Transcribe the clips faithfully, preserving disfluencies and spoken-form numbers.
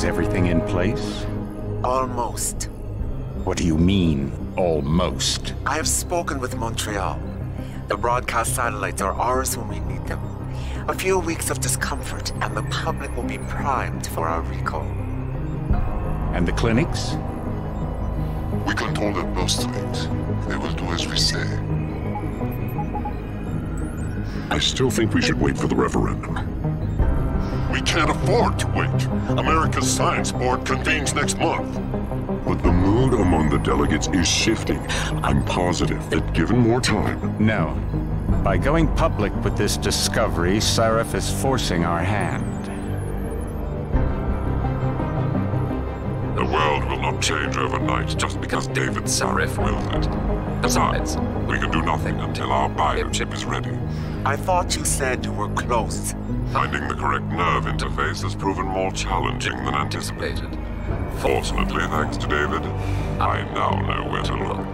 Is everything in place? Almost. What do you mean, almost? I have spoken with Montreal. The broadcast satellites are ours when we need them. A few weeks of discomfort, and the public will be primed for our recall. And the clinics? We control the post rate. They will do as we say. I still think we should wait for the referendum. We can't afford to wait. America's Science Board convenes next month. But the mood among the delegates is shifting. I'm positive that given more time... No. By going public with this discovery, Sarif is forcing our hand. The world will not change overnight just because David Sarif willed it. Besides, we can do nothing until our biochip is ready. I thought you said you were close. Finding the correct nerve interface has proven more challenging than anticipated. Fortunately, thanks to David, I now know where to look.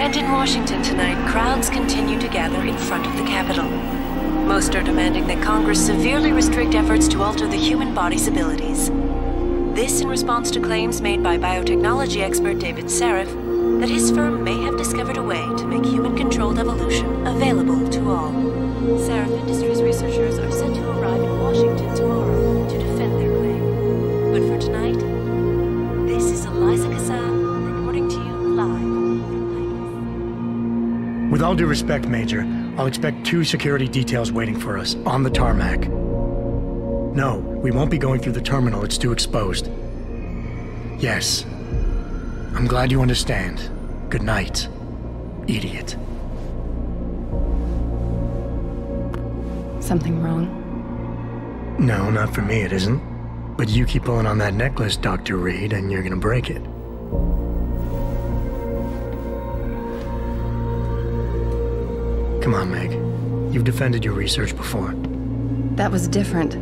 And in Washington tonight, crowds continue to gather in front of the Capitol. Most are demanding that Congress severely restrict efforts to alter the human body's abilities. This in response to claims made by biotechnology expert David Sarif that his firm may have discovered a way to make human-controlled evolution available to all. Sarif Industries researchers are set to arrive in Washington tomorrow to defend their claim. But for tonight, this is Eliza Cassan reporting to you live. With all due respect, Major, I'll expect two security details waiting for us, on the tarmac. No, we won't be going through the terminal, it's too exposed. Yes. I'm glad you understand. Good night, idiot. Something wrong? No, not for me it isn't. But you keep pulling on that necklace, Doctor Reed, and you're gonna break it. Come on, Meg. You've defended your research before. That was different.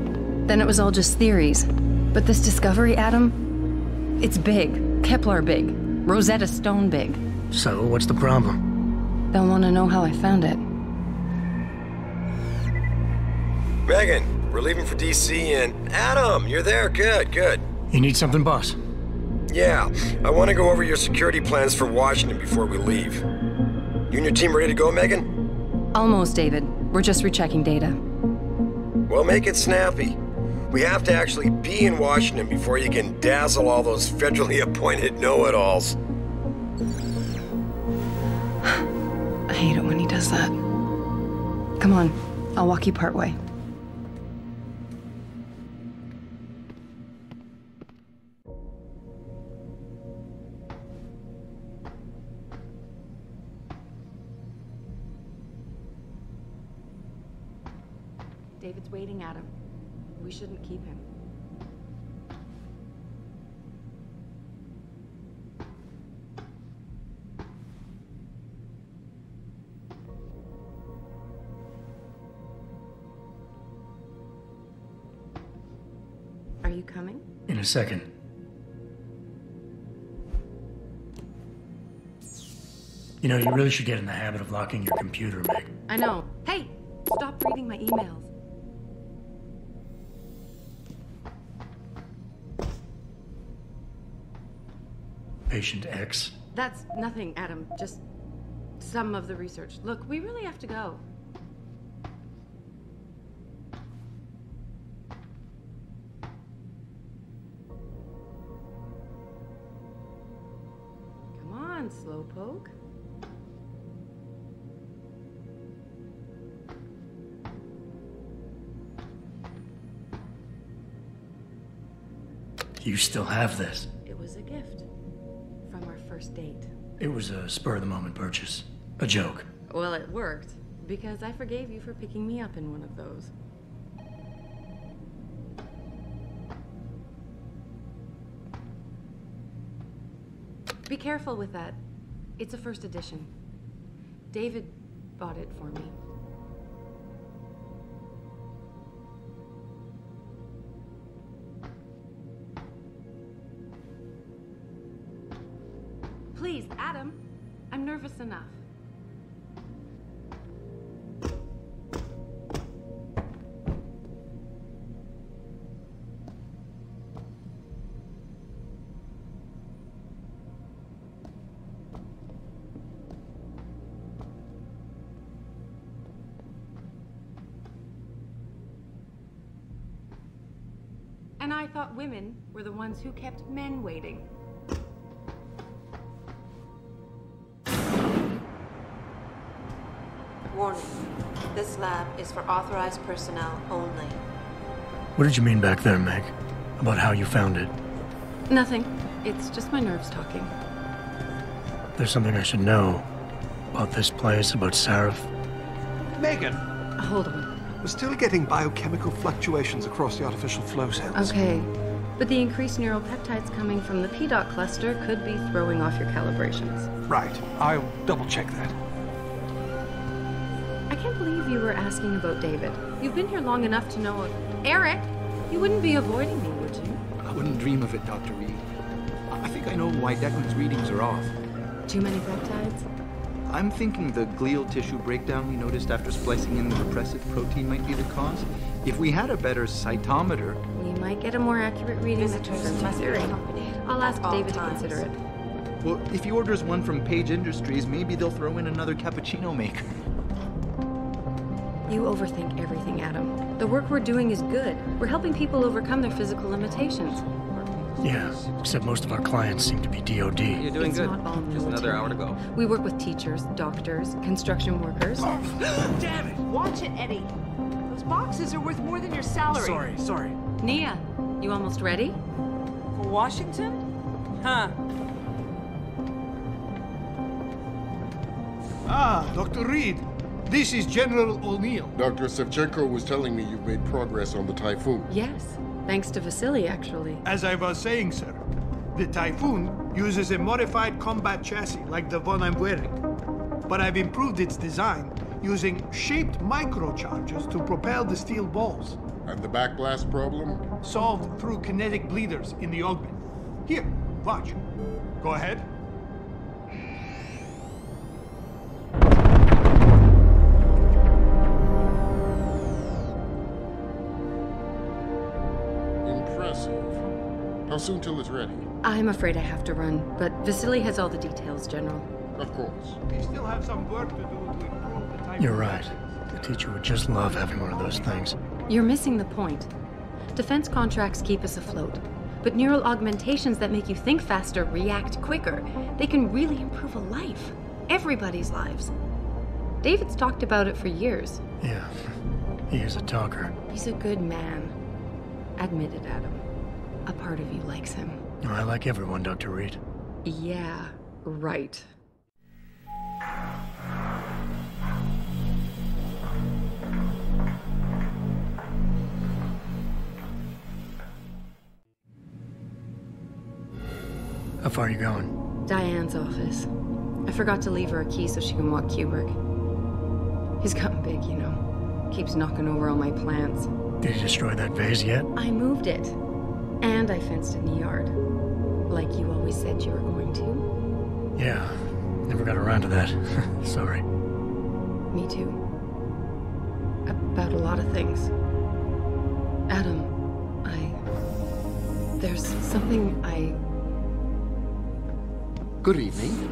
Then it was all just theories. But this discovery, Adam? It's big. Kepler big. Rosetta Stone big. So, what's the problem? They'll want to know how I found it. Megan, we're leaving for D C and... Adam, you're there. Good, good. You need something, boss? Yeah. I want to go over your security plans for Washington before we leave. You and your team ready to go, Megan? Almost, David. We're just rechecking data. Well, make it snappy. We have to actually be in Washington before you can dazzle all those federally appointed know-it-alls. I hate it when he does that. Come on, I'll walk you partway. Waiting at him. We shouldn't keep him. Are you coming? In a second. You know, you really should get in the habit of locking your computer, Meg. I know. Hey! Stop reading my emails. Patient X. That's nothing, Adam. Just some of the research. Look, we really have to go. Come on, slowpoke. You still have this. It was a gift. Date. It was a spur-of-the-moment purchase. A joke. Well, it worked, because I forgave you for picking me up in one of those. Be careful with that. It's a first edition. David bought it for me. Please, Adam, I'm nervous enough. And I thought women were the ones who kept men waiting. Warning. This lab is for authorized personnel only. What did you mean back there, Meg? About how you found it? Nothing. It's just my nerves talking. There's something I should know. About this place, about Sarif. Megan! Hold on. We're still getting biochemical fluctuations across the artificial flow cells. Okay, but the increased neural peptides coming from the P DOT cluster could be throwing off your calibrations. Right, I'll double check that. I can't believe you were asking about David. You've been here long enough to know... Eric, you wouldn't be avoiding me, would you? I wouldn't dream of it, Doctor Reed. I think I know why Declan's readings are off. Too many peptides? I'm thinking the glial tissue breakdown we noticed after splicing in the repressive protein might be the cause. If we had a better cytometer... We might get a more accurate reading that turns out theory. I'll ask David to consider it. Well, if he orders one from Page Industries, maybe they'll throw in another cappuccino maker. You overthink everything, Adam. The work we're doing is good. We're helping people overcome their physical limitations. Yeah, except most of our clients seem to be D O D. You're doing it's good. Not all military. Just another hour to go. We work with teachers, doctors, construction workers. Oh, damn it! Watch it, Eddie. Those boxes are worth more than your salary. Sorry, sorry. Nia, you almost ready? For Washington? Huh. Ah, Doctor Reed. This is General O'Neill. Doctor Sevchenko was telling me you've made progress on the Typhoon. Yes. Thanks to Vasily, actually. As I was saying, sir, the Typhoon uses a modified combat chassis like the one I'm wearing. But I've improved its design using shaped microchargers to propel the steel balls. And the backblast problem? Solved through kinetic bleeders in the augment. Here, watch. Go ahead. How soon till it's ready? I'm afraid I have to run, but Vasily has all the details, General. Of course. We still have some work to do to improve the type. You're right. The teacher would just love having one of those things. You're missing the point. Defense contracts keep us afloat, but neural augmentations that make you think faster, react quicker, they can really improve a life. Everybody's lives. David's talked about it for years. Yeah, he is a talker. He's a good man. Admit it, Adam. A part of you likes him. I like everyone, Doctor Reed. Yeah, right. How far are you going? Diane's office. I forgot to leave her a key so she can walk Kubrick. He's gotten big, you know. Keeps knocking over all my plants. Did you destroy that vase yet? I moved it. And I fenced in the yard. Like you always said you were going to. Yeah. Never got around to that. Sorry. Me too. About a lot of things. Adam, I... There's something I... Good evening.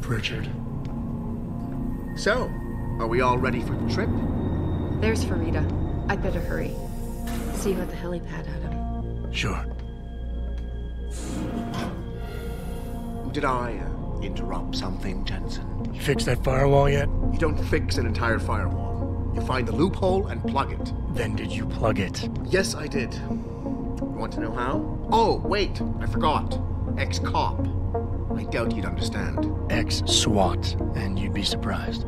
Pritchard. So, are we all ready for the trip? There's Faridah. I'd better hurry. See you at the helipad, Adam. Sure. Did I uh, interrupt something, Jensen? You fixed that firewall yet? You don't fix an entire firewall. You find the loophole and plug it. Then did you plug it? Yes, I did. You want to know how? Oh, wait, I forgot. Ex-cop. I doubt you'd understand. Ex-SWAT, and you'd be surprised.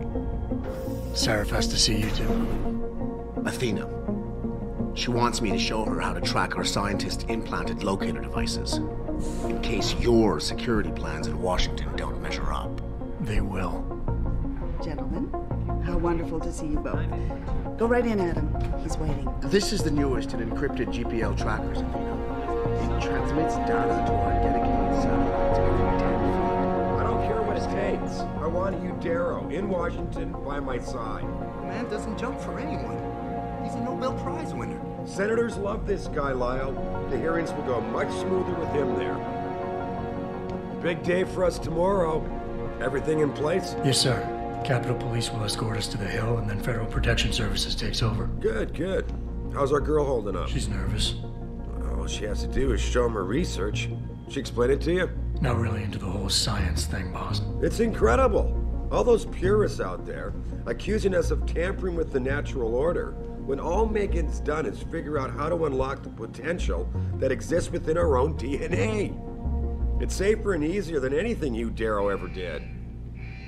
Sarif has to see you too. Athena. She wants me to show her how to track our scientist-implanted locator devices, in case your security plans in Washington don't measure up. They will. Gentlemen, how wonderful to see you both. Go right in, Adam. He's waiting. This is the newest in encrypted G P L trackers, Athena. It transmits data to our dedicated satellites every ten feet. Montague Darrow in Washington by my side. The man doesn't jump for anyone. He's a Nobel Prize winner. Senators love this guy, Lyle. The hearings will go much smoother with him there. Big day for us tomorrow. Everything in place? Yes, sir. Capitol Police will escort us to the Hill, and then Federal Protection Services takes over. Good, good. How's our girl holding up? She's nervous. All she has to do is show him her research. She explained it to you? Not really into the whole science thing, boss. It's incredible. All those purists out there accusing us of tampering with the natural order, when all Megan's done is figure out how to unlock the potential that exists within our own D N A. It's safer and easier than anything you Darrow ever did.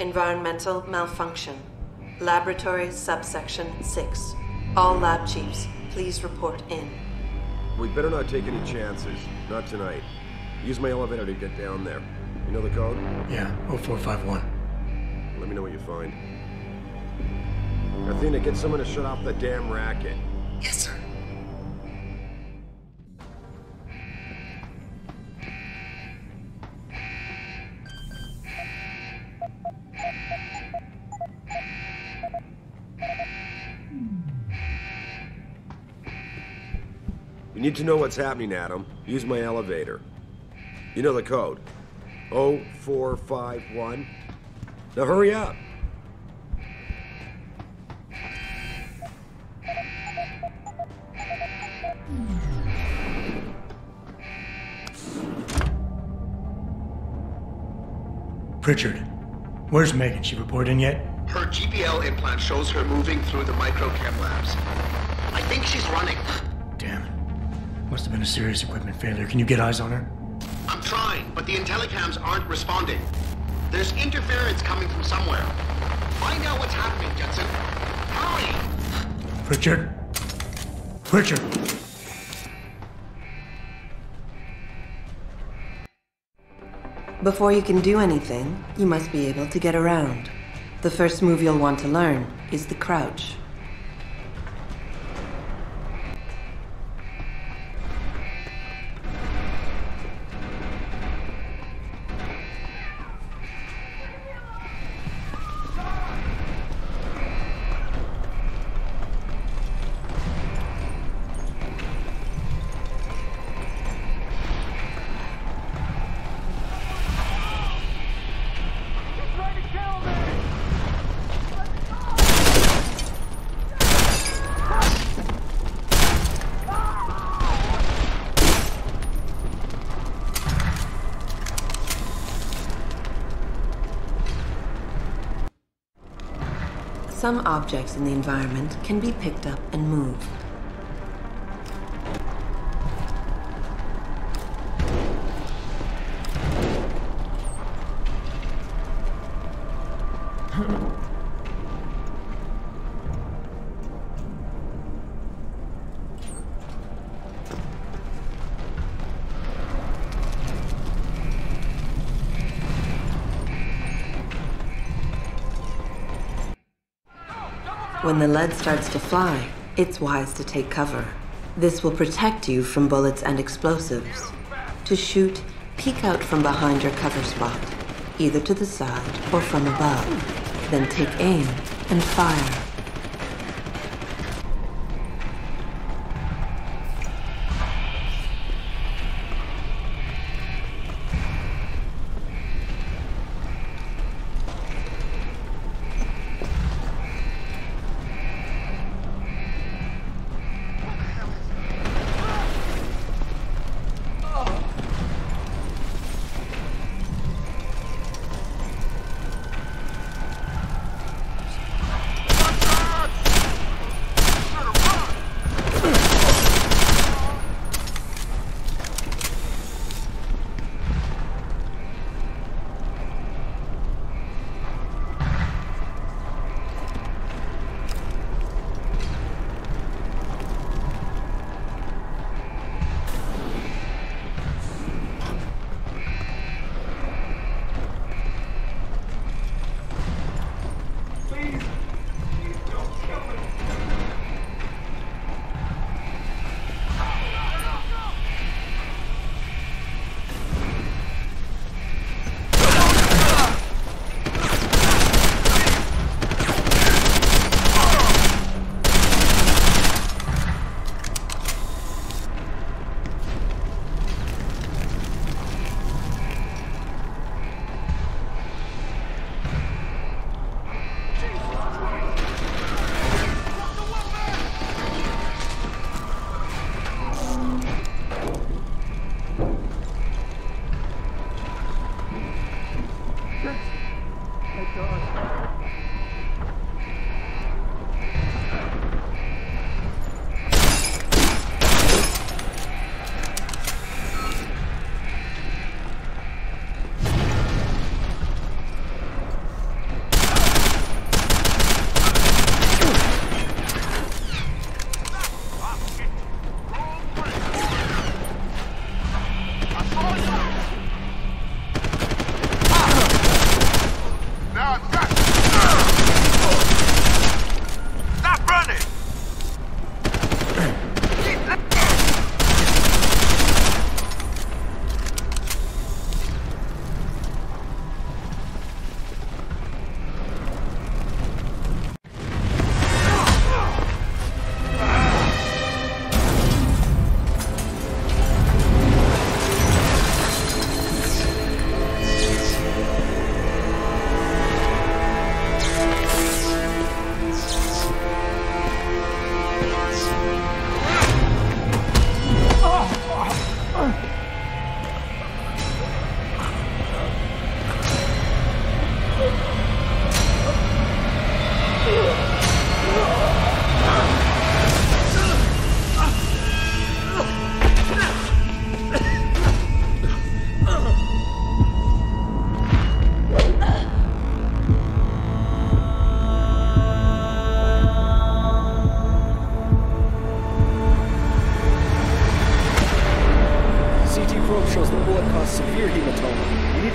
Environmental malfunction. Laboratory subsection six. All lab chiefs, please report in. We better not take any chances. Not tonight. Use my elevator to get down there. You know the code? Yeah, oh four five one. Let me know what you find. Athena, get someone to shut off the damn racket. Yes, sir. We need to know what's happening, Adam. Use my elevator. You know the code. oh four five one. Now hurry up. Pritchard, where's Megan? She reported in yet? Her G P L implant shows her moving through the microchem labs. I think she's running. Damn it. Must have been a serious equipment failure. Can you get eyes on her? I'm trying, but the IntelliCams aren't responding. There's interference coming from somewhere. Find out what's happening, Jensen. Hurry! Pritchard? Pritchard! Before you can do anything, you must be able to get around. The first move you'll want to learn is the crouch. Some objects in the environment can be picked up and moved. When the lead starts to fly, it's wise to take cover. This will protect you from bullets and explosives. To shoot, peek out from behind your cover spot, either to the side or from above. Then take aim and fire.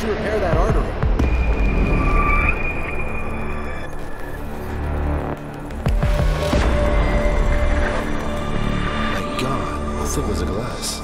need to repair that artery. My God, as thick as a glass.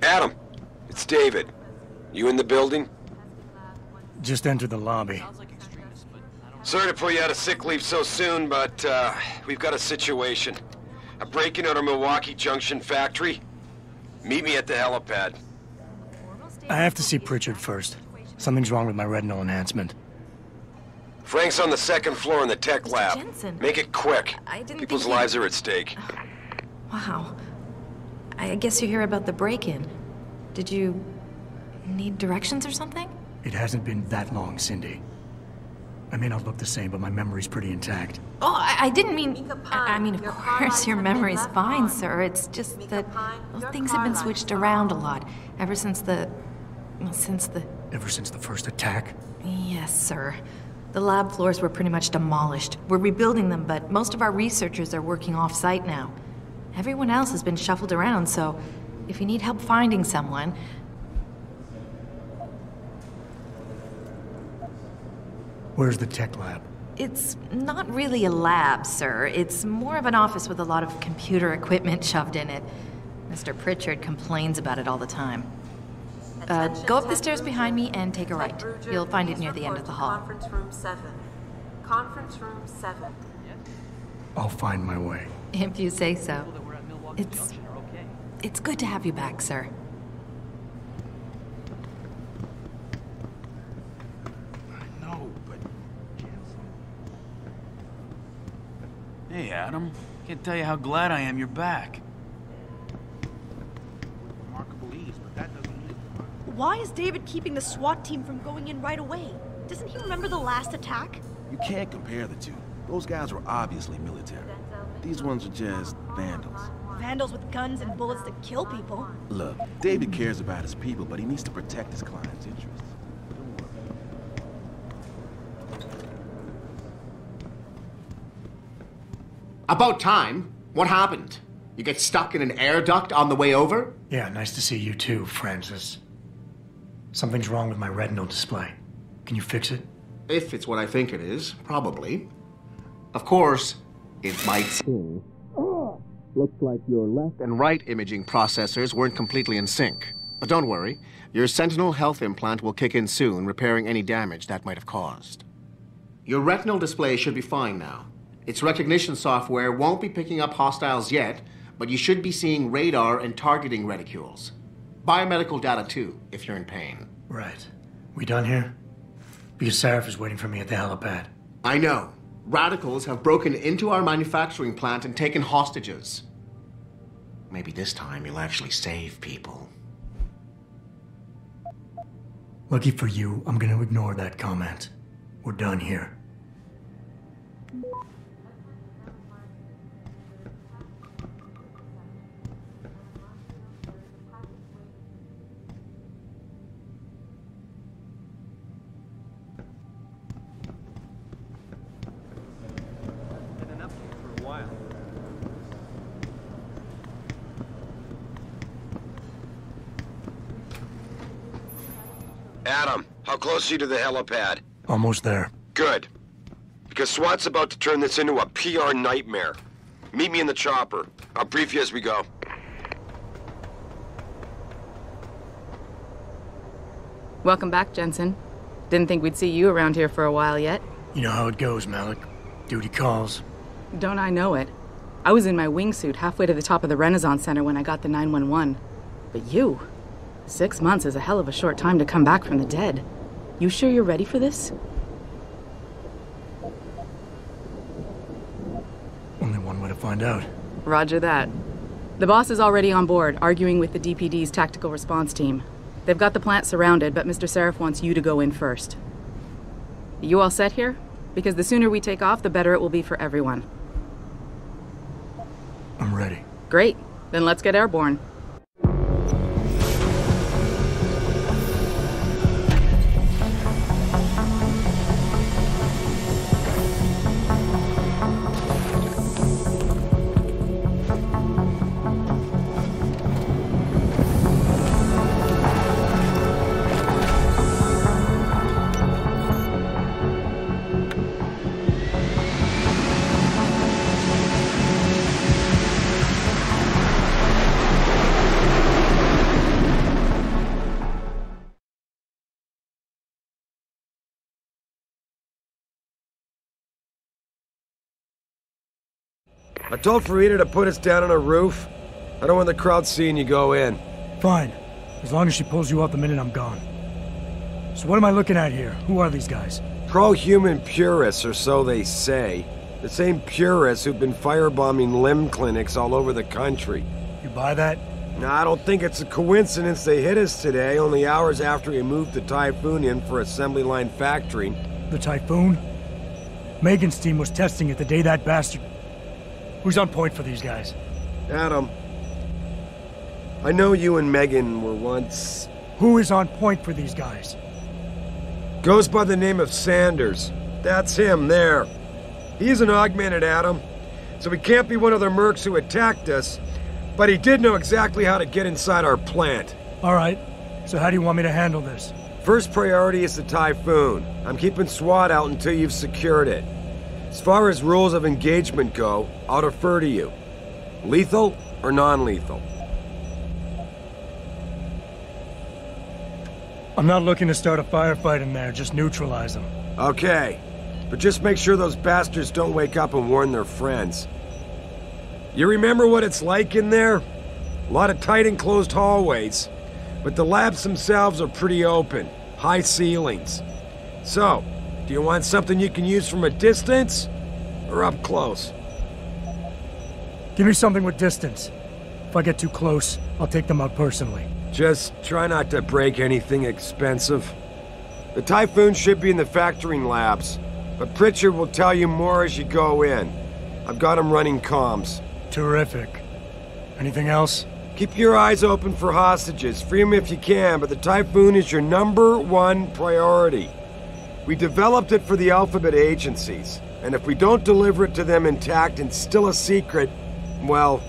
Adam, it's David. You in the building? Just entered the lobby. Sorry to pull you out of sick leave so soon, but uh, we've got a situation. A break-in at our Milwaukee Junction factory. Meet me at the helipad. I have to see Pritchard first. Something's wrong with my retinal enhancement. Frank's on the second floor in the tech lab. Make it quick. People's lives are at stake. Wow. I guess you hear about the break-in. Did you need directions or something? It hasn't been that long, Cindy. I may not look the same, but my memory's pretty intact. Oh, I, I didn't mean... I, I mean, of course, your memory's fine, sir. It's just that well, things have been switched around a lot. Ever since the... Well, since the... Ever since the first attack? Yes, sir. The lab floors were pretty much demolished. We're rebuilding them, but most of our researchers are working off-site now. Everyone else has been shuffled around, so if you need help finding someone... Where's the tech lab? It's not really a lab, sir. It's more of an office with a lot of computer equipment shoved in it. Mister Pritchard complains about it all the time. Uh, go up the stairs behind me and take a right. You'll find it near the end of the hall. Conference room seven. Conference room seven. I'll find my way. If you say so. It's... It's good to have you back, sir. I know, but... Hey, Adam. Can't tell you how glad I am you're back. Remarkable ease, but that doesn't mean... Why is David keeping the SWAT team from going in right away? Doesn't he remember the last attack? You can't compare the two. Those guys were obviously military. These ones are just vandals. Vandals with guns and bullets that kill people. Look, David cares about his people, but he needs to protect his client's interests. About time. What happened? You get stuck in an air duct on the way over? Yeah, nice to see you too, Francis. Something's wrong with my retinal display. Can you fix it? If it's what I think it is, probably. Of course, it might seem. Oh, looks like your left and right imaging processors weren't completely in sync. But don't worry, your Sentinel health implant will kick in soon, repairing any damage that might have caused. Your retinal display should be fine now. Its recognition software won't be picking up hostiles yet, but you should be seeing radar and targeting reticules. Biomedical data too, if you're in pain. Right. We done here? Because Sarif is waiting for me at the helipad. I know. Radicals have broken into our manufacturing plant and taken hostages. Maybe this time you'll actually save people. Lucky for you, I'm gonna ignore that comment. We're done here. Adam, how close are you to the helipad? Almost there. Good. Because SWAT's about to turn this into a P R nightmare. Meet me in the chopper. I'll brief you as we go. Welcome back, Jensen. Didn't think we'd see you around here for a while yet. You know how it goes, Malik. Duty calls. Don't I know it. I was in my wingsuit halfway to the top of the Renaissance Center when I got the nine one one. But you... Six months is a hell of a short time to come back from the dead. You sure you're ready for this? Only one way to find out. Roger that. The boss is already on board, arguing with the D P D's tactical response team. They've got the plant surrounded, but Mister Sarif wants you to go in first. Are you all set here? Because the sooner we take off, the better it will be for everyone. I'm ready. Great. Then let's get airborne. I told Faridah to put us down on a roof. I don't want the crowd seeing you go in. Fine. As long as she pulls you out the minute I'm gone. So what am I looking at here? Who are these guys? Pro-human purists, or so they say. The same purists who've been firebombing limb clinics all over the country. You buy that? No, I don't think it's a coincidence they hit us today, only hours after we moved the Typhoon in for assembly line factory. The Typhoon? Megan's team was testing it the day that bastard... Who's on point for these guys? Adam, I know you and Megan were once... Who is on point for these guys? Goes by the name of Sanders. That's him there. He's an augmented Adam, so he can't be one of the mercs who attacked us, but he did know exactly how to get inside our plant. All right, so how do you want me to handle this? First priority is the Typhoon. I'm keeping SWAT out until you've secured it. As far as rules of engagement go, I'll defer to you. Lethal or non-lethal? I'm not looking to start a firefight in there, just neutralize them. Okay, but just make sure those bastards don't wake up and warn their friends. You remember what it's like in there? A lot of tight enclosed hallways, but the labs themselves are pretty open, high ceilings. So, do you want something you can use from a distance, or up close? Give me something with distance. If I get too close, I'll take them out personally. Just try not to break anything expensive. The Typhoon should be in the factoring labs, but Pritchard will tell you more as you go in. I've got him running comms. Terrific. Anything else? Keep your eyes open for hostages. Free them if you can, but the Typhoon is your number one priority. We developed it for the alphabet agencies, and if we don't deliver it to them intact and still a secret, well,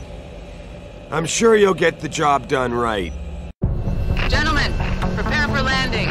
I'm sure you'll get the job done right. Gentlemen, prepare for landing.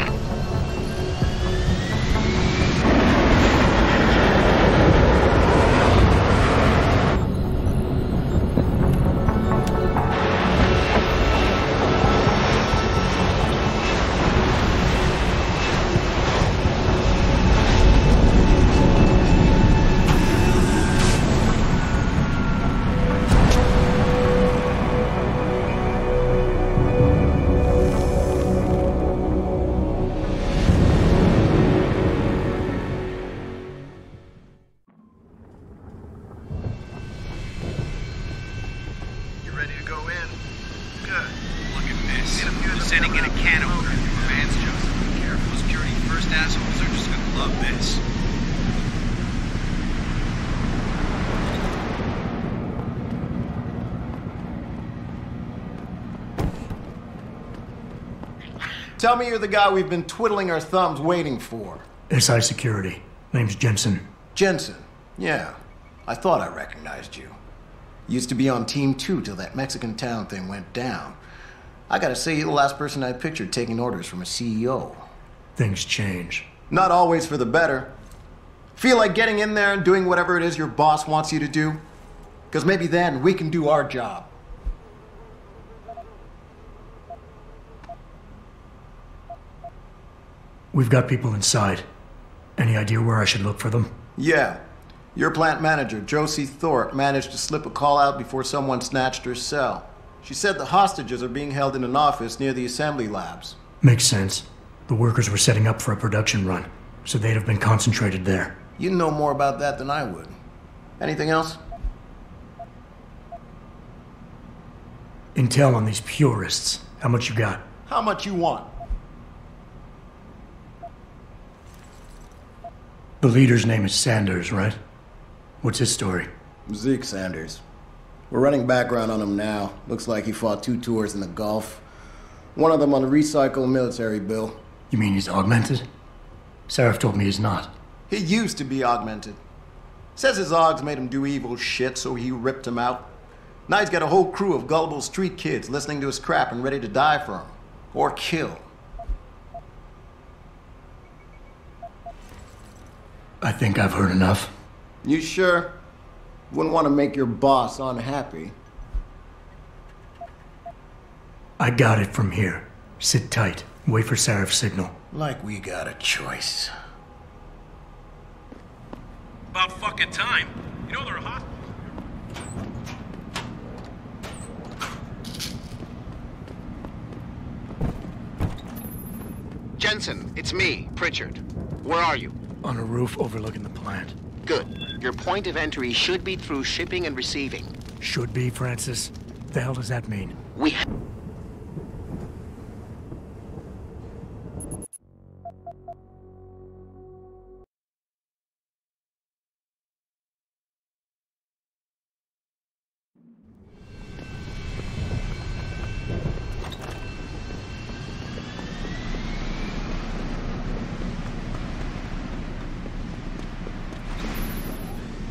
Tell me you're the guy we've been twiddling our thumbs waiting for. S I Security. Name's Jensen. Jensen? Yeah. I thought I recognized you. Used to be on Team two till that Mexican town thing went down. I gotta say, you're the last person I pictured taking orders from a C E O. Things change. Not always for the better. Feel like getting in there and doing whatever it is your boss wants you to do? Because maybe then we can do our job. We've got people inside. Any idea where I should look for them? Yeah. Your plant manager, Josie Thorpe, managed to slip a call out before someone snatched her cell. She said the hostages are being held in an office near the assembly labs. Makes sense. The workers were setting up for a production run, so they'd have been concentrated there. You know more about that than I would. Anything else? Intel on these purists. How much you got? How much you want. The leader's name is Sanders, right? What's his story? Zeke Sanders. We're running background on him now. Looks like he fought two tours in the Gulf. One of them on a recycled military bill. You mean he's augmented? Sarif told me he's not. He used to be augmented. Says his augs made him do evil shit, so he ripped him out. Now he's got a whole crew of gullible street kids listening to his crap and ready to die for him. Or kill. I think I've heard enough. You sure? Wouldn't want to make your boss unhappy. I got it from here. Sit tight. Wait for Sarif's signal. Like we got a choice. About fucking time. You know they're hot. Jensen, it's me, Pritchard. Where are you? On a roof overlooking the plant. Good. Your point of entry should be through shipping and receiving. Should be, Francis? What the hell does that mean? We ha-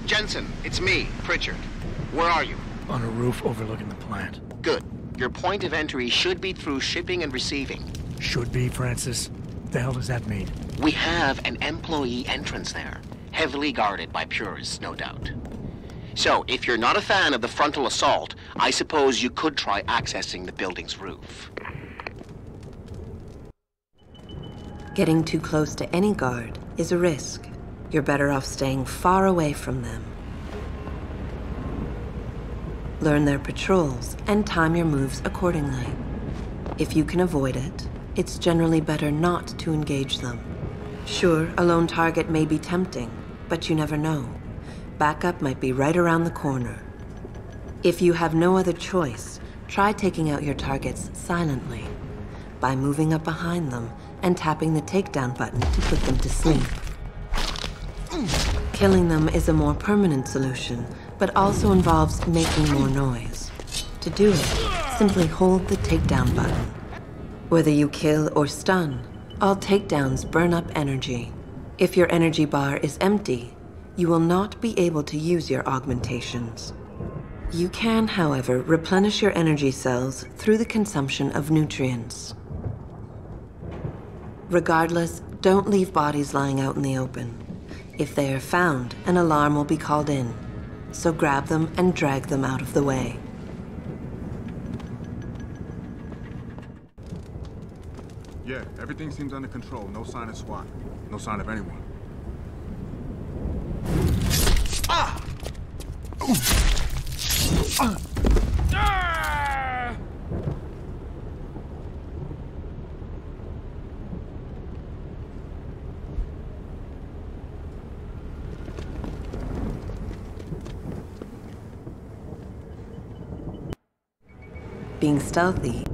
Jensen, it's me, Pritchard. Where are you? On a roof overlooking the plant. Good. Your point of entry should be through shipping and receiving. Should be, Francis? What the hell does that mean? We have an employee entrance there. Heavily guarded by purists, no doubt. So, if you're not a fan of the frontal assault, I suppose you could try accessing the building's roof. Getting too close to any guard is a risk. You're better off staying far away from them. Learn their patrols and time your moves accordingly. If you can avoid it, it's generally better not to engage them. Sure, a lone target may be tempting, but you never know. Backup might be right around the corner. If you have no other choice, try taking out your targets silently by moving up behind them and tapping the takedown button to put them to sleep. Killing them is a more permanent solution, but also involves making more noise. To do it, simply hold the takedown button. Whether you kill or stun, all takedowns burn up energy. If your energy bar is empty, you will not be able to use your augmentations. You can, however, replenish your energy cells through the consumption of nutrients. Regardless, don't leave bodies lying out in the open. If they are found, an alarm will be called in. So grab them and drag them out of the way. Yeah, everything seems under control. No sign of SWAT. No sign of anyone. Ah! Ah! Ah! Being stealthy.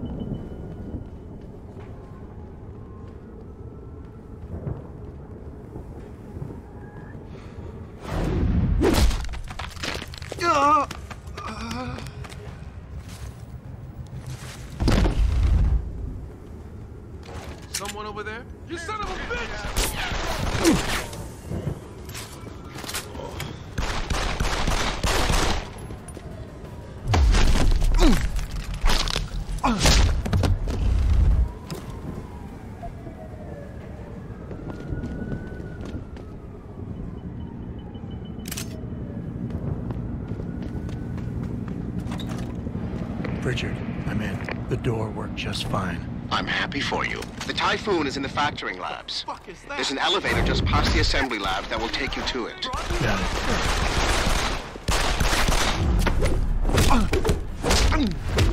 Pritchard, I'm in. The door worked just fine. I'm happy for you. The Typhoon is in the factoring labs. What the fuck is that? There's an elevator just past the assembly lab that will take you to it. Got it.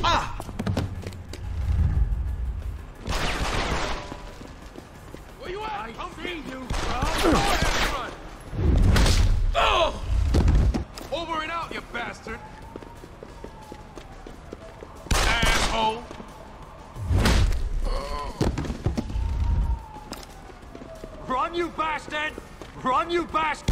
Ah! Where you at? I I'll see you, bro. Oh, oh. Over and out, you bastard! Oh. Run, you bastard! Run, you bastard!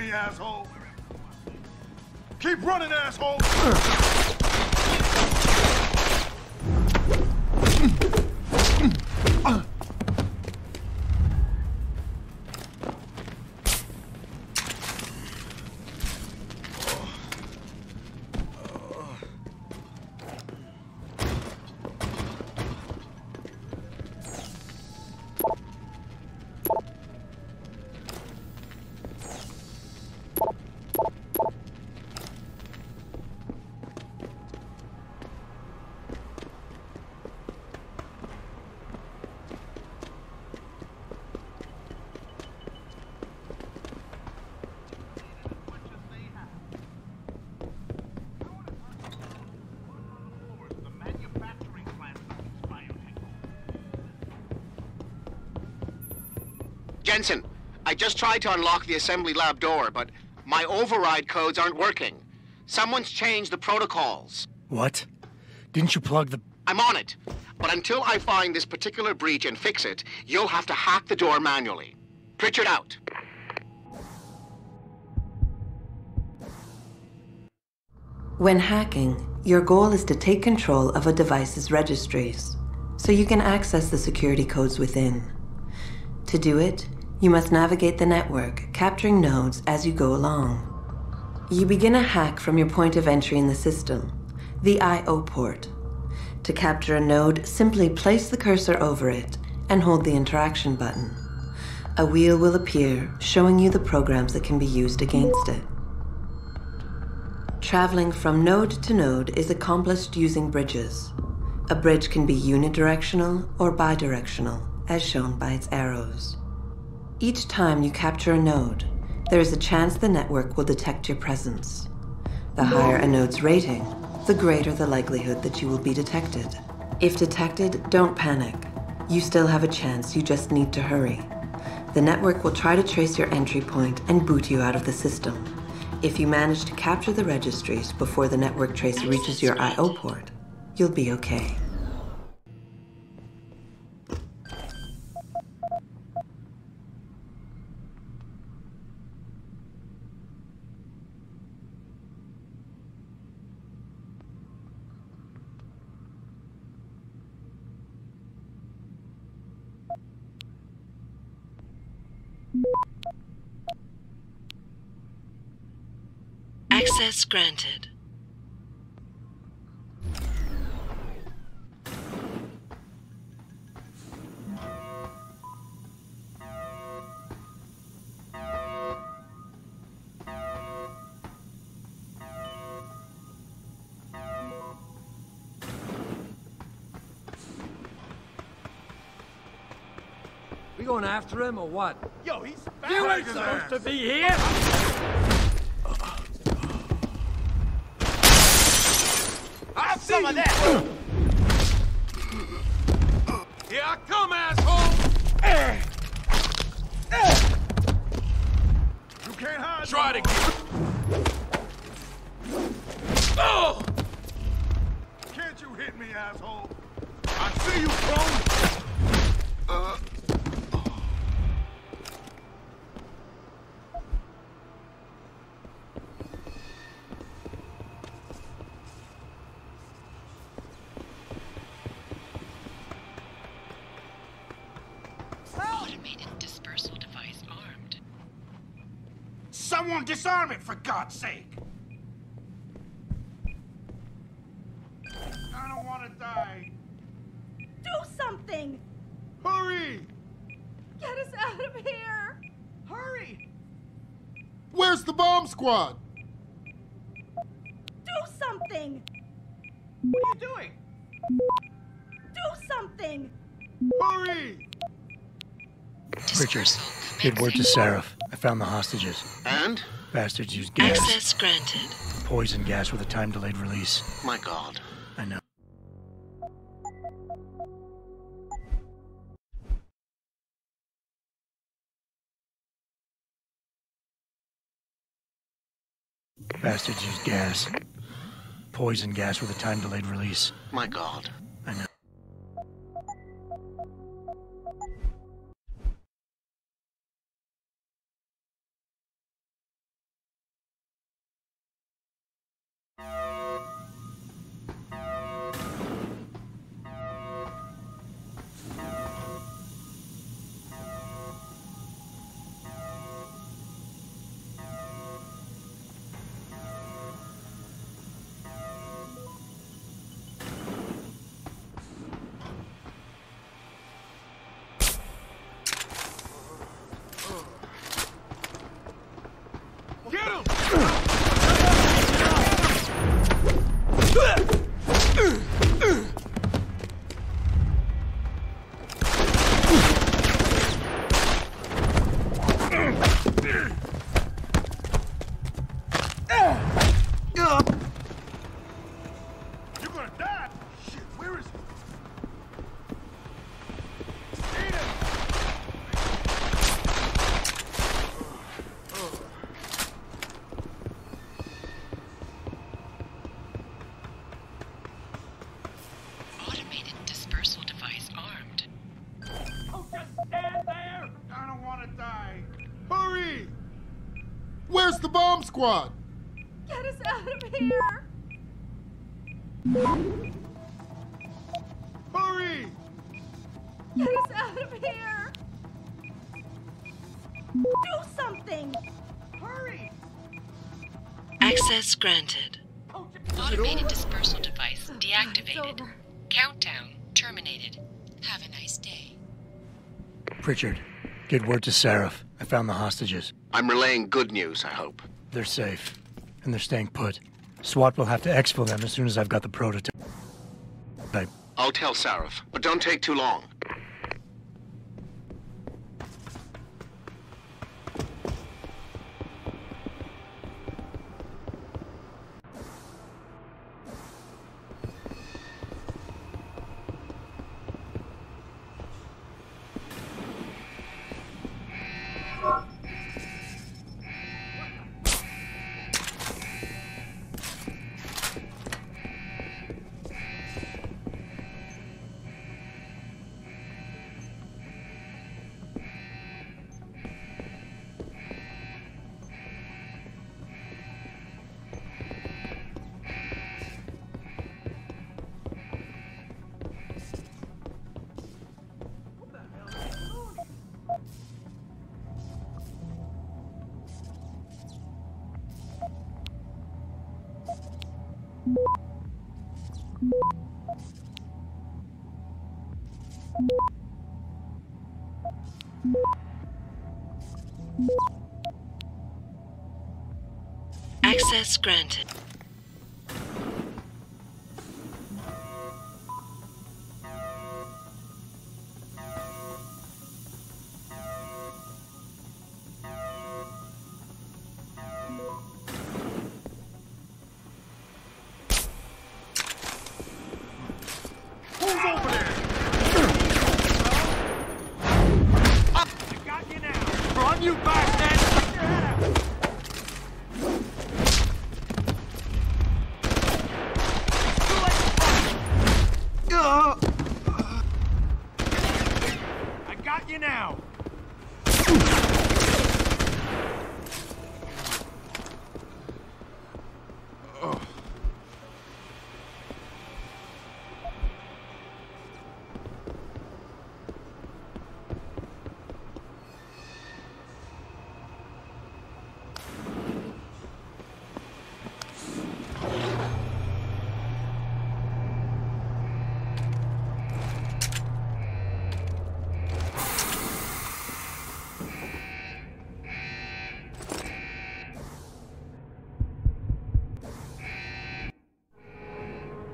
me, asshole! Keep running, asshole! Jensen, I just tried to unlock the assembly lab door, but my override codes aren't working. Someone's changed the protocols. What? Didn't you plug the... I'm on it. But until I find this particular breach and fix it, you'll have to hack the door manually. Pritchard out. When hacking, your goal is to take control of a device's registries, so you can access the security codes within. To do it, you must navigate the network, capturing nodes as you go along. You begin a hack from your point of entry in the system, the I O port. To capture a node, simply place the cursor over it and hold the interaction button. A wheel will appear, showing you the programs that can be used against it. Traveling from node to node is accomplished using bridges. A bridge can be unidirectional or bidirectional, as shown by its arrows. Each time you capture a node, there is a chance the network will detect your presence. The higher a node's rating, the greater the likelihood that you will be detected. If detected, don't panic. You still have a chance, you just need to hurry. The network will try to trace your entry point and boot you out of the system. If you manage to capture the registries before the network trace reaches your I O port, you'll be okay. Access granted. We going after him or what? Yo, he's back. You ain't supposed to be here. Some of that! Here I come, asshole! You can't hide! Try to get... Oh! Can't you hit me, asshole? I see you, bro! Uh... Disarm it, for God's sake! I don't want to die. Do something! Hurry! Get us out of here! Hurry! Where's the bomb squad? Do something! What are you doing? Do something! Hurry! Pritchard, get word to Sarif. I found the hostages. And? Bastards used gas. Access granted. Poison gas with a time-delayed release. My God. I know. Bastards used gas. Poison gas with a time-delayed release. My God. I know. Get him! You're gonna die! Shit, where is he? Stay there! Squad. Get us out of here! Hurry! Get us out of here! Do something! Hurry! Access granted. Automated dispersal device deactivated. Countdown terminated. Have a nice day. Pritchard, get word to Sarif. I found the hostages. I'm relaying good news, I hope. They're safe, and they're staying put. SWAT will have to exfil them as soon as I've got the prototype. I... I'll tell Sarif, but don't take too long. Access granted.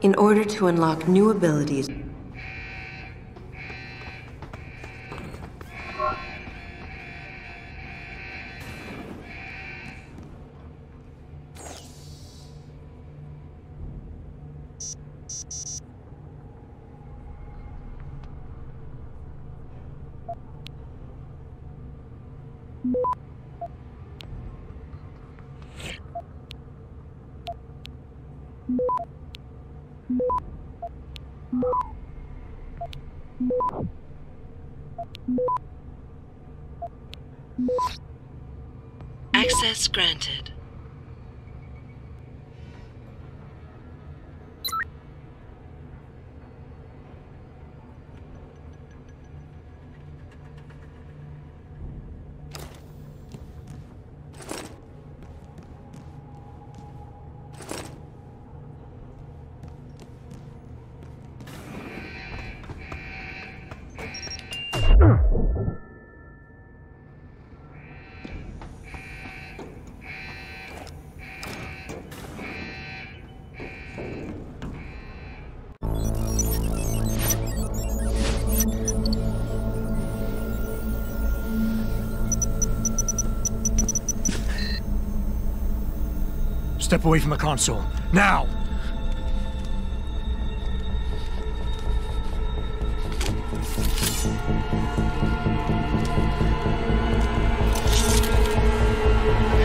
In order to unlock new abilities, granted. Step away from the console. Now!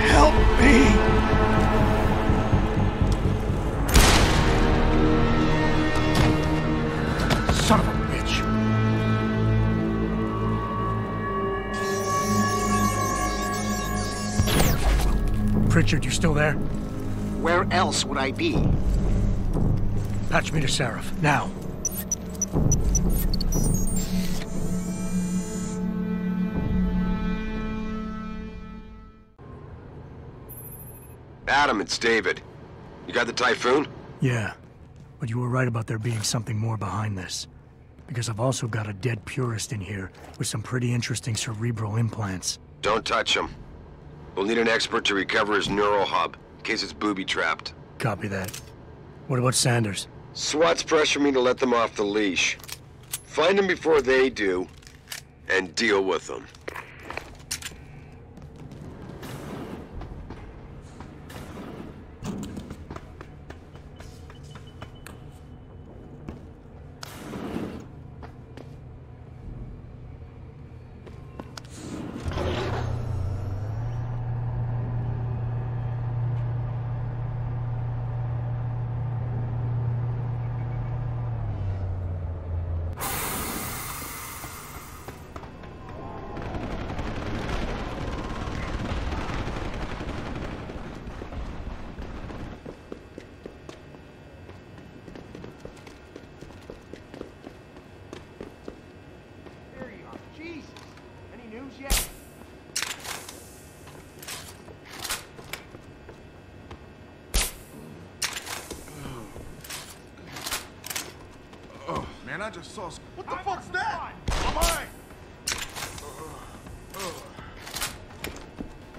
Help me! Pritchard, you still there? Where else would I be? Patch me to Sarif, now. Adam, it's David. You got the Typhoon? Yeah, but you were right about there being something more behind this. Because I've also got a dead purist in here with some pretty interesting cerebral implants. Don't touch him. We'll need an expert to recover his neural hub, in case it's booby-trapped. Copy that. What about Sanders? SWAT's pressuring me to let them off the leash. Find them before they do, and deal with them. What the fuck's that? I'm mine!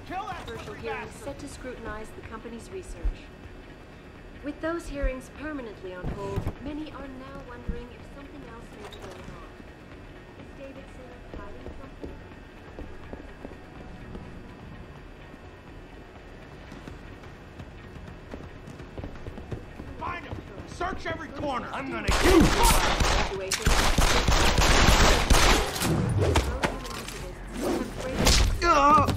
Kill that special hearing set to scrutinize the company's research. With those hearings permanently on hold, many are now wondering if something else may be going on. Is David Sarif hiding something? Find him! Search every corner! I'm gonna kill you! Uh, uh,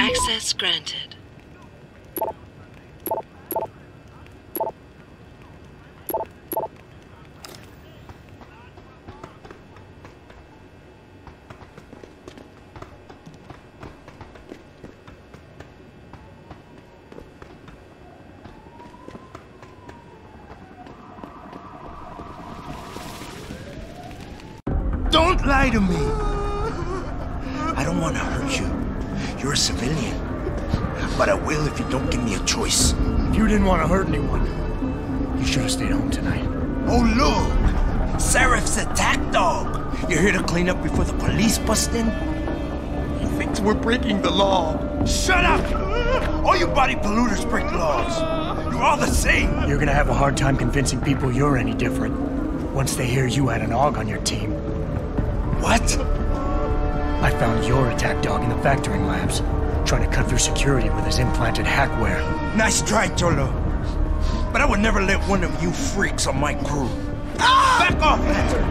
Access granted. Don't lie to me. I don't want to hurt you. You're a civilian. But I will if you don't give me a choice. If you didn't want to hurt anyone, you should have stayed home tonight. Oh, look! Sarif's attack dog! You're here to clean up before the police bust in? He thinks we're breaking the law. Shut up! All you body polluters break laws. You're all the same! You're gonna have a hard time convincing people you're any different. Once they hear you had an O G on your team. What? I found your attack dog in the factoring labs, trying to cut through security with his implanted hackware. Nice try, Cholo. But I would never let one of you freaks on my crew. Ah! Back off, Hector!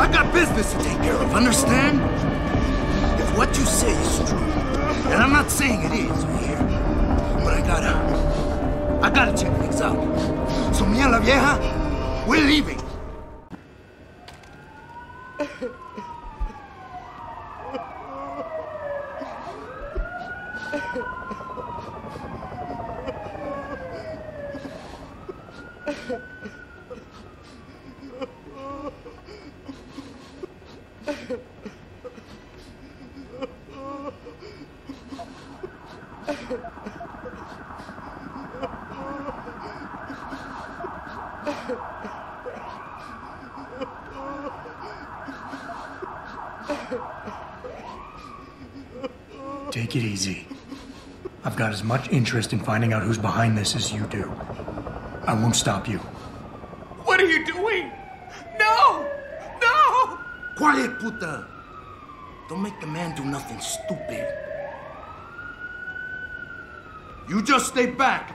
I got business to take care of, understand? If what you say is true, and I'm not saying it is, we hear, but I gotta, I gotta check things out. So mi a la vieja, we're leaving. Take it easy. I've got as much interest in finding out who's behind this as you do. I won't stop you. What are you doing? No! No! Quiet, puta! Don't make the man do nothing stupid. You just stay back,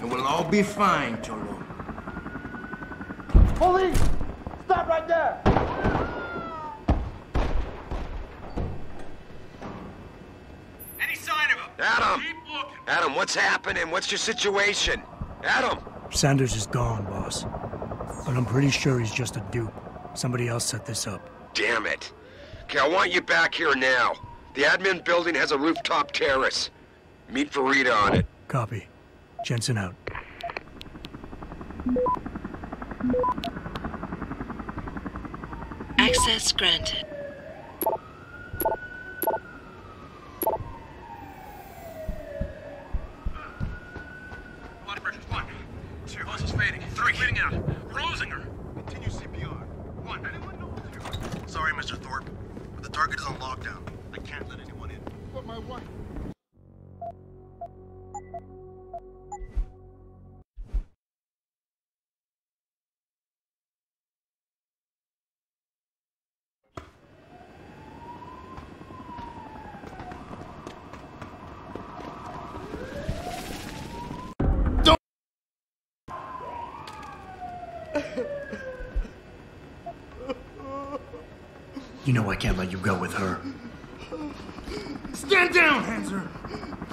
and we'll all be fine, Cholo. Police! Stop right there! Any sign of him? Adam! Keep looking. Adam, what's happening? What's your situation? Adam! Sanders is gone, boss. But I'm pretty sure he's just a dupe. Somebody else set this up. Damn it. Okay, I want you back here now. The admin building has a rooftop terrace. Meet Faridah on it. Copy. Jensen out. Access granted. Blood pressures one, two, muscles fading, three, bleeding out. We're losing her. Continue C P R. One, anyone know who you are? Sorry, Mister Thorpe, but the target is on lockdown. I can't let anyone in. But my wife. You know I can't let you go with her. Stand down, Hanser!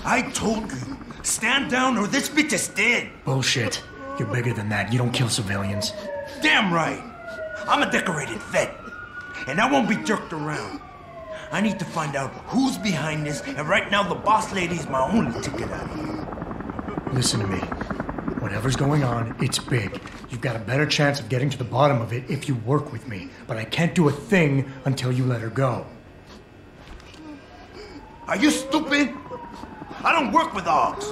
I told you, stand down or this bitch is dead! Bullshit. You're bigger than that. You don't kill civilians. Damn right! I'm a decorated vet, and I won't be jerked around. I need to find out who's behind this, and right now the boss lady's my only ticket out of here. Listen to me. Whatever's going on, it's big. You've got a better chance of getting to the bottom of it if you work with me. But I can't do a thing until you let her go. Are you stupid? I don't work with hogs.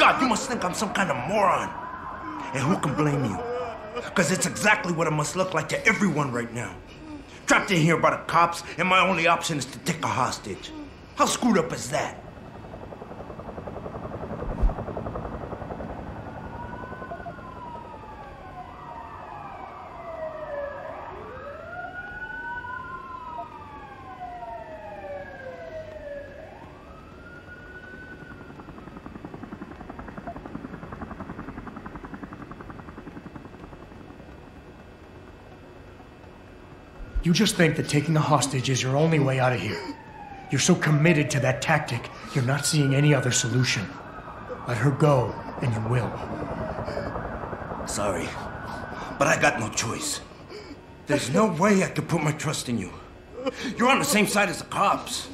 God, you must think I'm some kind of moron. And who can blame you? Because it's exactly what it must look like to everyone right now. Trapped in here by the cops, and my only option is to take a hostage. How screwed up is that? You just think that taking a hostage is your only way out of here. You're so committed to that tactic, you're not seeing any other solution. Let her go, and you will. Sorry, but I got no choice. There's no way I could put my trust in you. You're on the same side as the cops.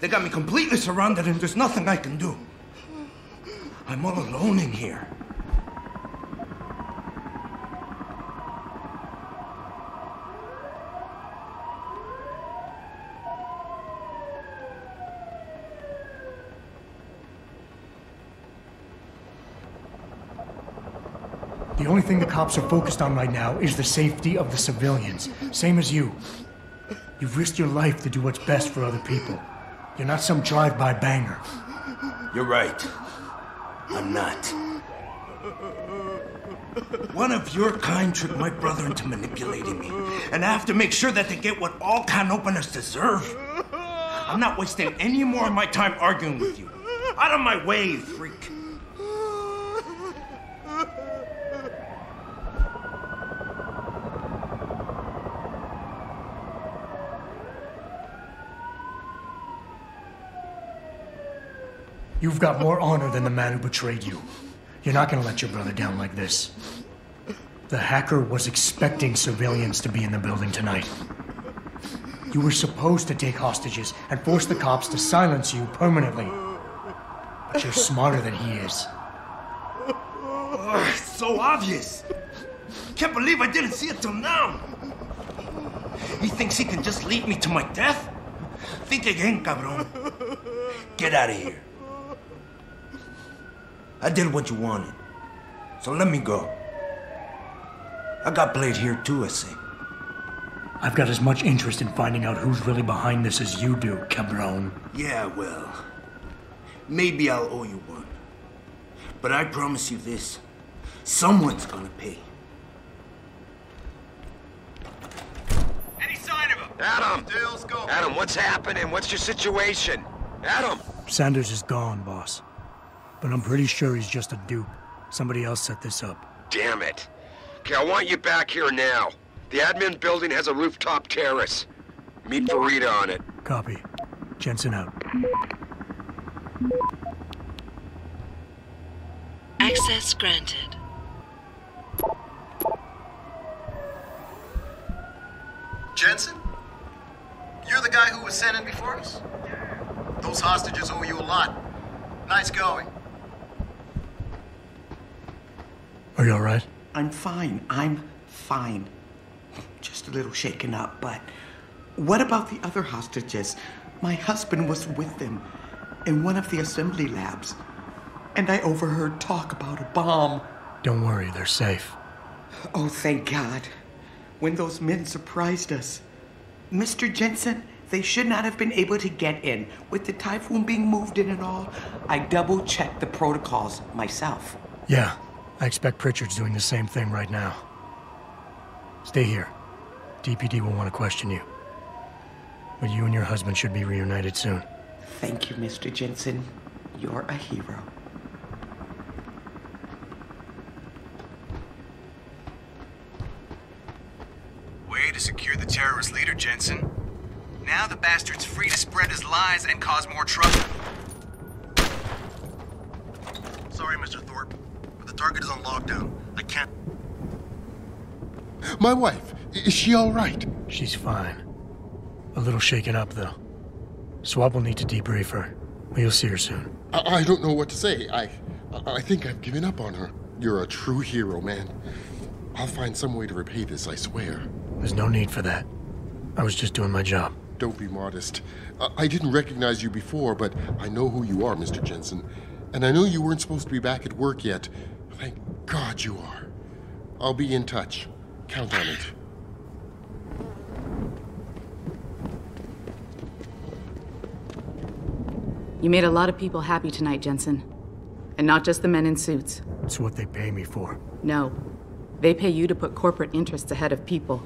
They got me completely surrounded, and there's nothing I can do. I'm all alone in here. The only thing the cops are focused on right now is the safety of the civilians. Same as you. You've risked your life to do what's best for other people. You're not some drive-by banger. You're right. I'm not. One of your kind tricked my brother into manipulating me. And I have to make sure that they get what all can openers deserve. I'm not wasting any more of my time arguing with you. Out of my way, you freak. You've got more honor than the man who betrayed you. You're not gonna let your brother down like this. The hacker was expecting civilians to be in the building tonight. You were supposed to take hostages and force the cops to silence you permanently. But you're smarter than he is. Ugh, it's so obvious. Can't believe I didn't see it till now. He thinks he can just lead me to my death? Think again, cabrón. Get out of here. I did what you wanted, so let me go. I got played here too, I see. I've got as much interest in finding out who's really behind this as you do, cabron. Yeah, well, maybe I'll owe you one. But I promise you this, someone's gonna pay. Any sign of him? Adam! Adam, what's happening? What's your situation? Adam! Sanders is gone, boss. But I'm pretty sure he's just a dupe. Somebody else set this up. Damn it. Okay, I want you back here now. The admin building has a rooftop terrace. Meet Faridah on it. Copy. Jensen out. Access granted. Jensen? You're the guy who was sent in before us? Those hostages owe you a lot. Nice going. Are you all right? I'm fine. I'm fine. Just a little shaken up, but what about the other hostages? My husband was with them in one of the assembly labs, and I overheard talk about a bomb. Don't worry, they're safe. Oh, thank God. When those men surprised us, Mister Jensen, they should not have been able to get in. With the Typhoon being moved in and all, I double-checked the protocols myself. Yeah, I expect Pritchard's doing the same thing right now. Stay here. D P D will want to question you. But you and your husband should be reunited soon. Thank you, Mister Jensen. You're a hero. Way to secure the terrorist leader, Jensen. Now the bastard's free to spread his lies and cause more trouble. Sorry, Mister Thorpe, but the target is on lockdown. I can't... My wife, is she all right? She's fine. A little shaken up, though. Swab will need to debrief her. We'll see her soon. I, I don't know what to say. I, I think I've given up on her. You're a true hero, man. I'll find some way to repay this, I swear. There's no need for that. I was just doing my job. Don't be modest. I, I didn't recognize you before, but I know who you are, Mister Jensen. And I know you weren't supposed to be back at work yet. Thank God you are. I'll be in touch. Count on it. You made a lot of people happy tonight, Jensen. And not just the men in suits. It's what they pay me for. No. They pay you to put corporate interests ahead of people.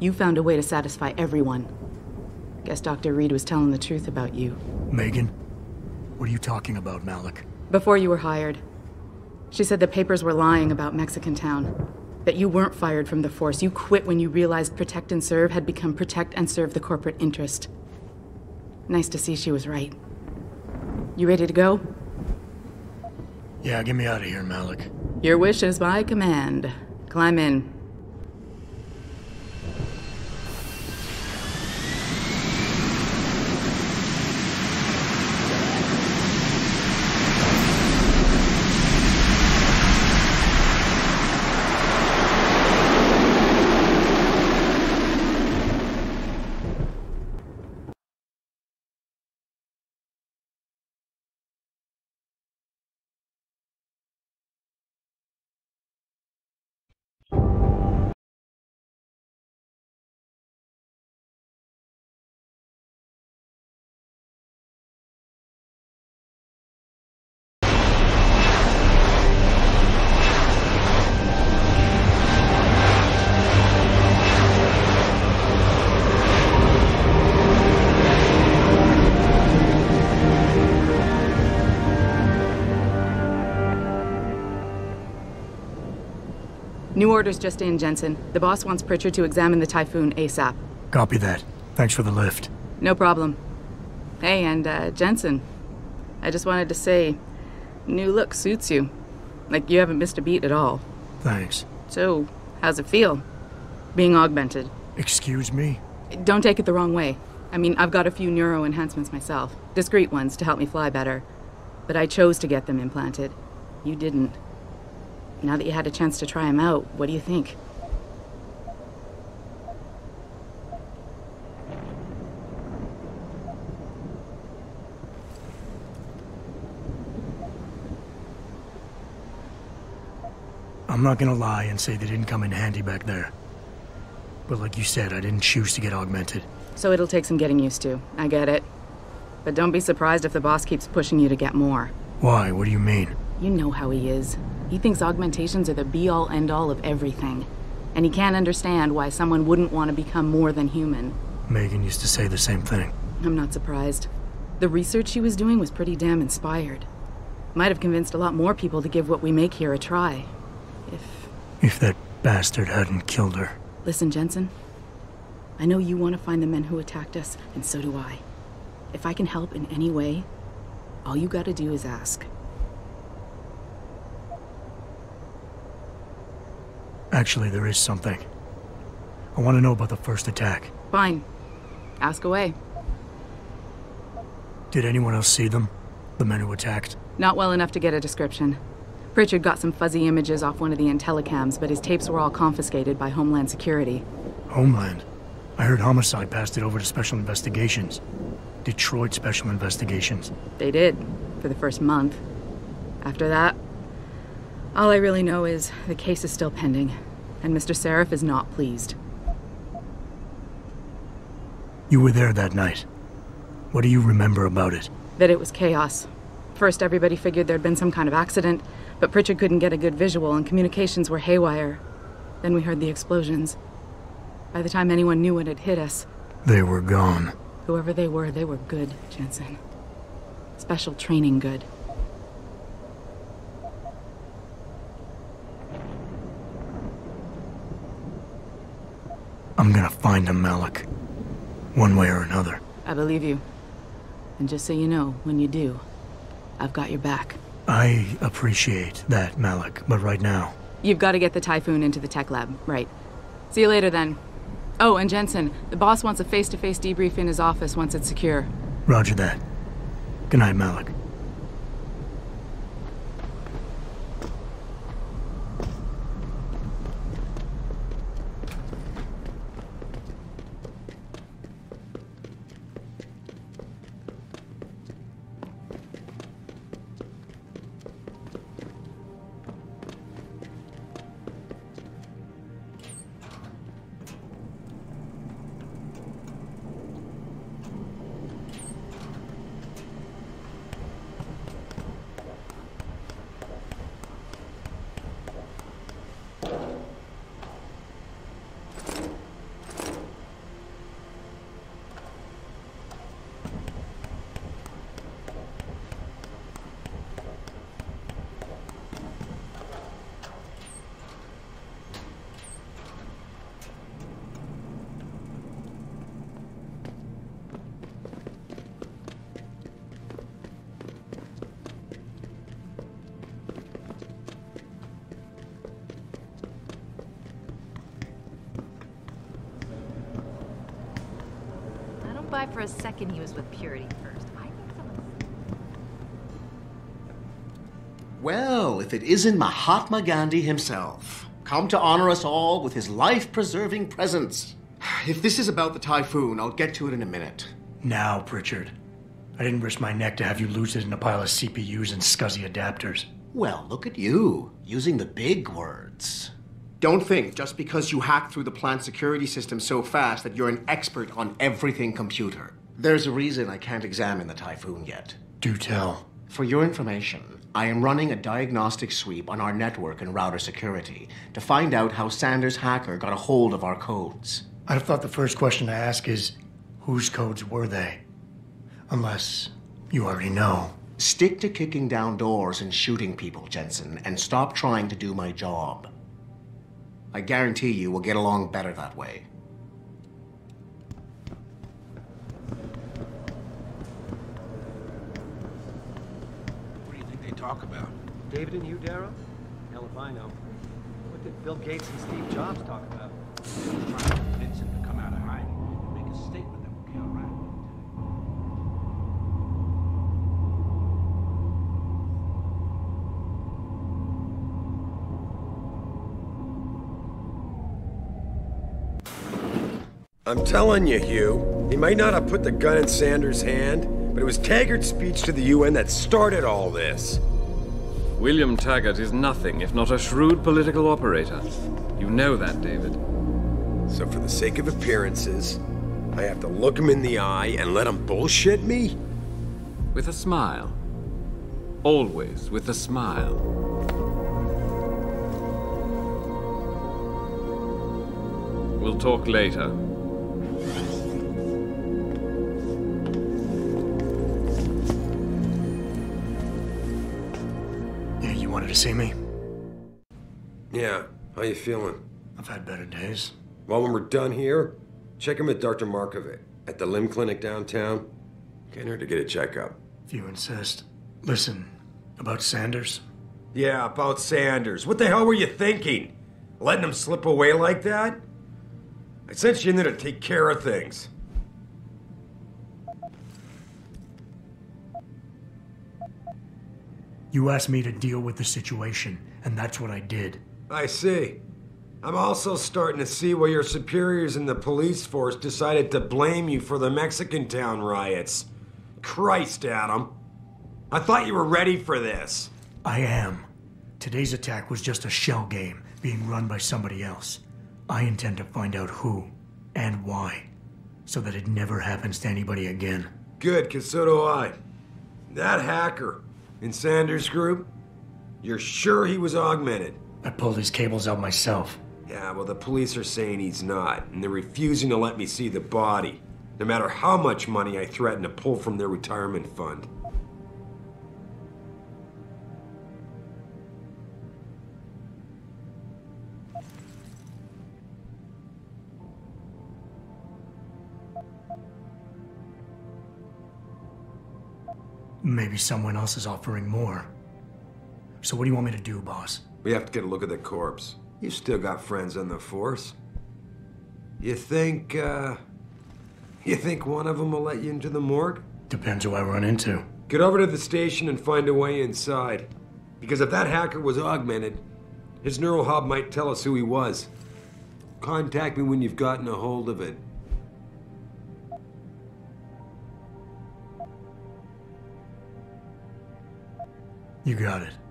You found a way to satisfy everyone. Guess Doctor Reed was telling the truth about you. Megan? What are you talking about, Malik? Before you were hired. She said the papers were lying about Mexican Town. That you weren't fired from the force. You quit when you realized protect and serve had become protect and serve the corporate interest. Nice to see she was right. You ready to go? Yeah, get me out of here, Malik. Your wish is my command. Climb in. New orders just in, Jensen. The boss wants Pritchard to examine the Typhoon ASAP. Copy that. Thanks for the lift. No problem. Hey, and uh, Jensen, I just wanted to say, new look suits you. Like you haven't missed a beat at all. Thanks. So, how's it feel? Being augmented. Excuse me? Don't take it the wrong way. I mean, I've got a few neuro enhancements myself. Discreet ones to help me fly better. But I chose to get them implanted. You didn't. Now that you had a chance to try him out, what do you think? I'm not gonna lie and say they didn't come in handy back there. But like you said, I didn't choose to get augmented. So it'll take some getting used to. I get it. But don't be surprised if the boss keeps pushing you to get more. Why? What do you mean? You know how he is. He thinks augmentations are the be-all, end-all of everything. And he can't understand why someone wouldn't want to become more than human. Megan used to say the same thing. I'm not surprised. The research she was doing was pretty damn inspired. Might have convinced a lot more people to give what we make here a try. If... If that bastard hadn't killed her. Listen, Jensen. I know you want to find the men who attacked us, and so do I. If I can help in any way, all you gotta do is ask. Actually, there is something. I want to know about the first attack. Fine. Ask away. Did anyone else see them? The men who attacked? Not well enough to get a description. Pritchard got some fuzzy images off one of the IntelliCams, but his tapes were all confiscated by Homeland Security. Homeland? I heard Homicide passed it over to Special Investigations. Detroit Special Investigations. They did, for the first month. After that, all I really know is the case is still pending, and Mister Sarif is not pleased. You were there that night. What do you remember about it? That it was chaos. First, everybody figured there'd been some kind of accident, but Pritchard couldn't get a good visual and communications were haywire. Then we heard the explosions. By the time anyone knew what had hit us... They were gone. Whoever they were, they were good, Jensen. Special training good. I'm gonna find him, Malik. One way or another. I believe you. And just so you know, when you do... I've got your back. I appreciate that, Malik, but right now... You've got to get the Typhoon into the tech lab, right. See you later, then. Oh, and Jensen, the boss wants a face-to-face debrief in his office once it's secure. Roger that. Good night, Malik. For a second, he was with Purity first. I think someone... Well, if it isn't Mahatma Gandhi himself, come to honor us all with his life-preserving presence. If this is about the Typhoon, I'll get to it in a minute. Now, Pritchard. I didn't risk my neck to have you lose it in a pile of C P Us and scuzzy adapters. Well, look at you, using the big words. Don't think just because you hacked through the plant security system so fast that you're an expert on everything computer. There's a reason I can't examine the Typhoon yet. Do tell. For your information, I am running a diagnostic sweep on our network and router security to find out how Sanders' hacker got a hold of our codes. I'd have thought the first question to ask is, whose codes were they? Unless you already know. Stick to kicking down doors and shooting people, Jensen, and stop trying to do my job. I guarantee you we'll get along better that way. What do you think they talk about? David and you, Darrow? Hell if I know. What did Bill Gates and Steve Jobs talk about? They were trying to convince him to come out of hiding and make a statement that will be all right. I'm telling you, Hugh, he might not have put the gun in Sanders' hand, but it was Taggart's speech to the U N that started all this. William Taggart is nothing if not a shrewd political operator. You know that, David. So for the sake of appearances, I have to look him in the eye and let him bullshit me? With a smile. Always with a smile. We'll talk later. Yeah, you wanted to see me? Yeah, how you feeling? I've had better days. Well, when we're done here, check in with Doctor Markovic at the Limb Clinic downtown. Can't hurt to get a checkup. If you insist. Listen, about Sanders? Yeah, about Sanders. What the hell were you thinking? Letting him slip away like that? I sent you in there to take care of things. You asked me to deal with the situation, and that's what I did. I see. I'm also starting to see why your superiors in the police force decided to blame you for the Mexican town riots. Christ, Adam. I thought you were ready for this. I am. Today's attack was just a shell game being run by somebody else. I intend to find out who and why, so that it never happens to anybody again. Good, because so do I. That hacker in Sanders' group, you're sure he was augmented? I pulled his cables out myself. Yeah, well, the police are saying he's not, and they're refusing to let me see the body, no matter how much money I threaten to pull from their retirement fund. Maybe someone else is offering more. So what do you want me to do, boss? We have to get a look at the corpse. You've still got friends in the force. You think, uh... You think one of them will let you into the morgue? Depends who I run into. Get over to the station and find a way inside. Because if that hacker was augmented, his neural hub might tell us who he was. Contact me when you've gotten a hold of it. You got it.